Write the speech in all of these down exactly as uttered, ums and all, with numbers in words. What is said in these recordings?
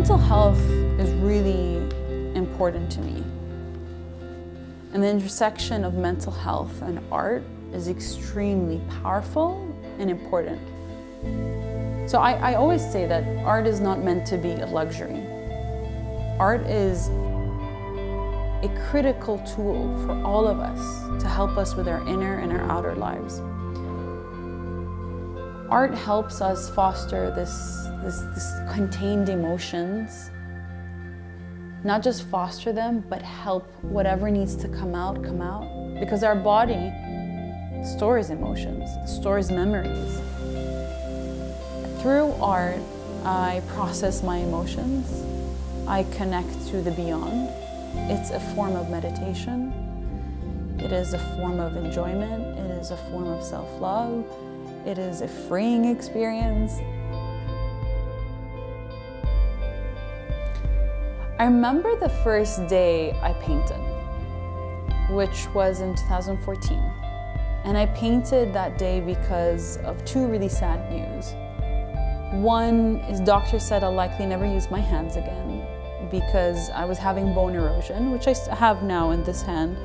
mental health is really important to me. And the intersection of mental health and art is extremely powerful and important. So I, I always say that art is not meant to be a luxury. Art is a critical tool for all of us to help us with our inner and our outer lives. Art helps us foster this, this, this contained emotions. Not just foster them, but help whatever needs to come out, come out. Because our body stores emotions, stores memories. Through art, I process my emotions. I connect to the beyond. It's a form of meditation. It is a form of enjoyment. It is a form of self-love. It is a freeing experience. I remember the first day I painted, which was in two thousand fourteen. And I painted that day because of two really sad news. One is doctor said I'll likely never use my hands again because I was having bone erosion, which I have now in this hand,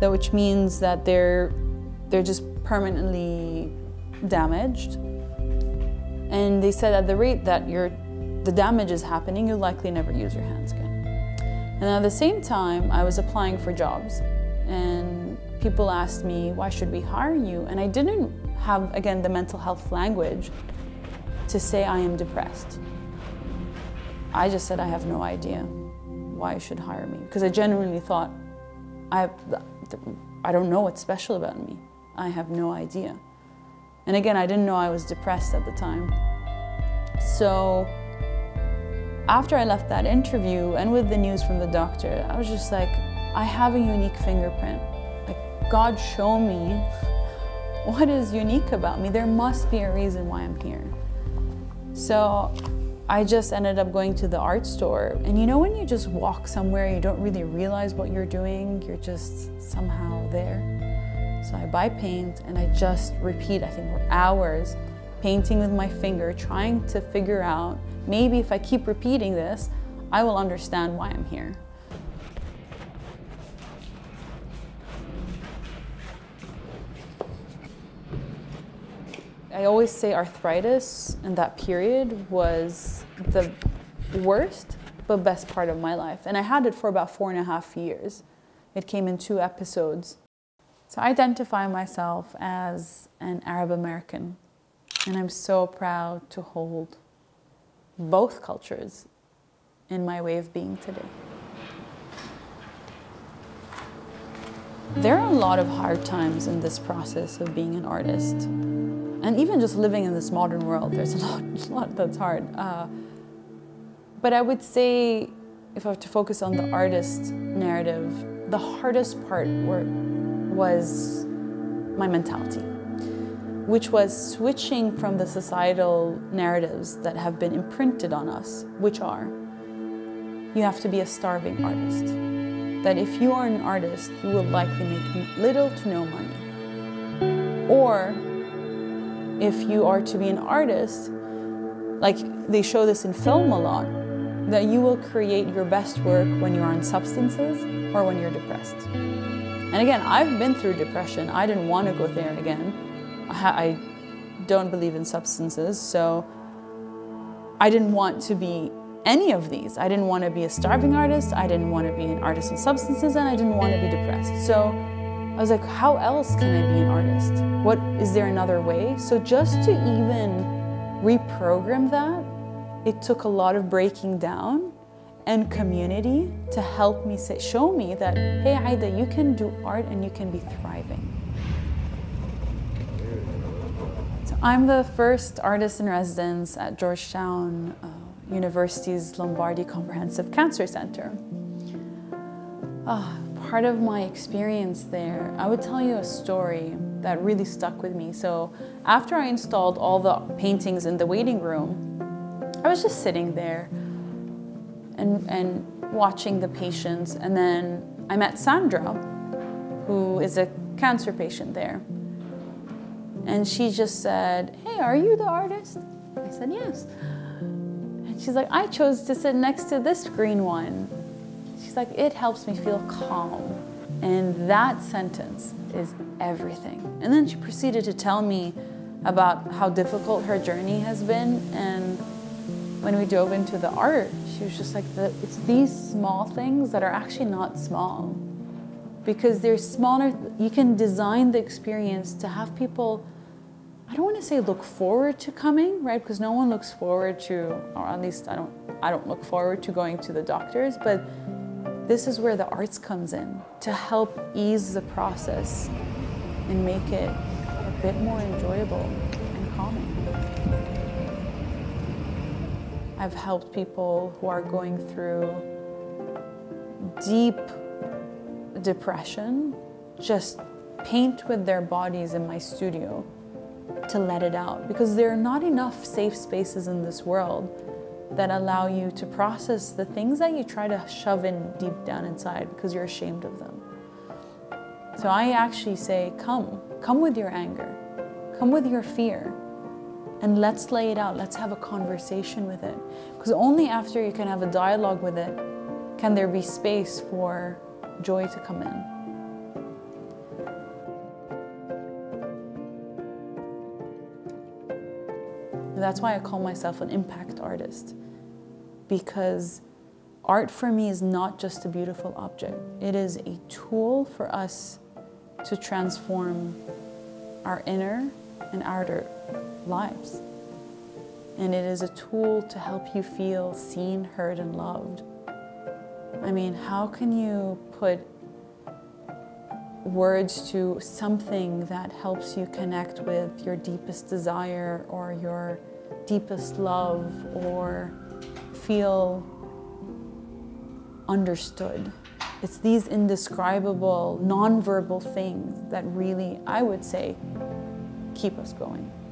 though, which means that they're, they're just permanently damaged. And they said at the rate that you're, the damage is happening, you'll likely never use your hands again. And at the same time, I was applying for jobs and people asked me, why should we hire you? And I didn't have, again, the mental health language to say I am depressed. I just said I have no idea why you should hire me, because I genuinely thought, I, I don't know what's special about me. I have no idea. And again, I didn't know I was depressed at the time. So after I left that interview and with the news from the doctor, I was just like, I have a unique fingerprint. Like, God, show me what is unique about me. There must be a reason why I'm here. So I just ended up going to the art store. And you know when you just walk somewhere, you don't really realize what you're doing, you're just somehow there. So I buy paint and I just repeat, I think, for hours, painting with my finger, trying to figure out, maybe if I keep repeating this, I will understand why I'm here. I always say arthritis in that period was the worst but best part of my life. And I had it for about four and a half years. It came in two episodes. So I identify myself as an Arab American. And I'm so proud to hold both cultures in my way of being today. There are a lot of hard times in this process of being an artist. And even just living in this modern world, there's a lot, a lot that's hard. Uh, but I would say, if I were to focus on the artist narrative, the hardest part were, was my mentality, which was switching from the societal narratives that have been imprinted on us, which are, you have to be a starving artist. That if you are an artist, you will likely make little to no money. Or if you are to be an artist, like they show this in film a lot, that you will create your best work when you're on substances or when you're depressed. And again, I've been through depression. I didn't want to go there again. I don't believe in substances, so I didn't want to be any of these. I didn't want to be a starving artist, I didn't want to be an artist on substances, and I didn't want to be depressed. So I was like, how else can I be an artist? What, is there another way? So just to even reprogram that, it took a lot of breaking down and community to help me say, show me that, hey Aida, you can do art and you can be thriving. I'm the first artist in residence at Georgetown uh, University's Lombardi Comprehensive Cancer Center. Oh, part of my experience there, I would tell you a story that really stuck with me. So after I installed all the paintings in the waiting room, I was just sitting there and, and watching the patients. And then I met Sandra, who is a cancer patient there. And she just said, hey, are you the artist? I said, yes. And She's like, I chose to sit next to this green one. She's like, it helps me feel calm. And that sentence is everything. And then she proceeded to tell me about how difficult her journey has been. And when we dove into the art, she was just like, it's these small things that are actually not small. Because they're smaller, you can design the experience to have people, I don't want to say look forward to coming, right? Because no one looks forward to, or at least I don't, I don't look forward to going to the doctors, but this is where the arts comes in to help ease the process and make it a bit more enjoyable and calming. I've helped people who are going through deep depression just paint with their bodies in my studio to let it out, because there are not enough safe spaces in this world that allow you to process the things that you try to shove in deep down inside because you're ashamed of them. So I actually say, come, come with your anger, come with your fear, and let's lay it out, let's have a conversation with it. Because only after you can have a dialogue with it can there be space for joy to come in. That's why I call myself an impact artist, because art for me is not just a beautiful object. It is a tool for us to transform our inner and outer lives. And it is a tool to help you feel seen, heard, and loved. I mean, how can you put words to something that helps you connect with your deepest desire or your deepest love or feel understood? It's these indescribable, nonverbal things that really, I would say, keep us going.